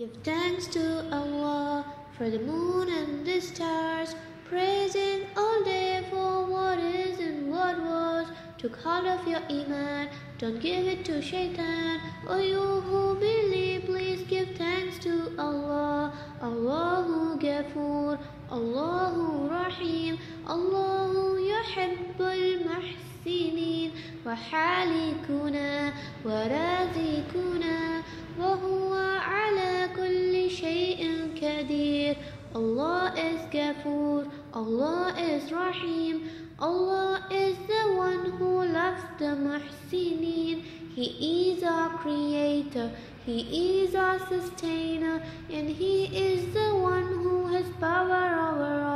Give thanks to Allah for the moon and the stars, praising all day for what is and what was. Took hold of your iman, don't give it to shaitan. O you who believe, please give thanks to Allah. Allahu Ghafoor, Allahu Rahim, Allahu Yuhibbul Muhsinin, wa halikuna wa razikuna wa huwa ala kulli shay'in qadir. Allah is Ghafoor, Allah is Rahim, Allah is the one who loves the Muhsinin. He is our creator, He is our sustainer, and He is the one who has power over all.